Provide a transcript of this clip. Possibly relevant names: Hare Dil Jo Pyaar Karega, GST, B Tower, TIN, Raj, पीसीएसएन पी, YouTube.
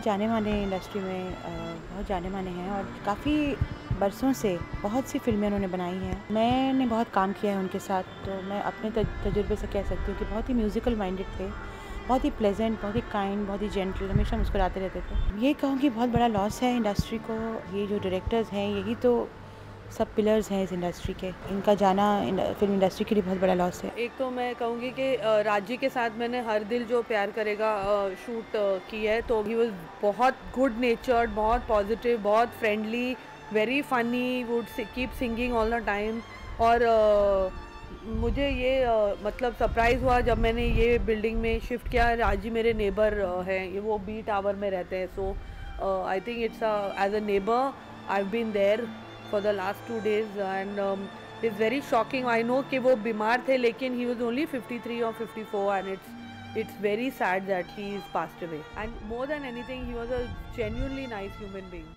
बहुत जाने माने इंडस्ट्री में बहुत जाने माने हैं और काफ़ी बरसों से बहुत सी फिल्में उन्होंने बनाई हैं। मैंने बहुत काम किया है उनके साथ, तो मैं अपने तजुर्बे से कह सकती हूँ कि बहुत ही म्यूज़िकल माइंडेड थे, बहुत ही प्लेजेंट, बहुत ही काइंड, बहुत ही जेंटल, हमेशा मुस्कुराते रहते थे। ये कहूँ कि बहुत बड़ा लॉस है इंडस्ट्री को। ये जो डायरेक्टर्स हैं यही तो सब पिलर्स हैं इस इंडस्ट्री के। इनका जाना फिल्म इंडस्ट्री के लिए बहुत बड़ा लॉस है। एक तो मैं कहूँगी कि राज जी के साथ मैंने हर दिल जो प्यार करेगा शूट की है, तो ही वॉज बहुत गुड नेचर्ड, बहुत पॉजिटिव, बहुत friendly, very funny, would keep singing all the time. और मुझे ये मतलब सरप्राइज़ हुआ जब मैंने ये बिल्डिंग में शिफ्ट किया। राज जी मेरे नेबर हैं, वो बी टावर में रहते हैं। So I think it's as a neighbour I have been there for the last 2 days and it's very shocking. I know कि वो बीमार थे लेकिन he was only 53 or 54 and it's very sad that he is passed away. And more than anything he was a genuinely nice human being.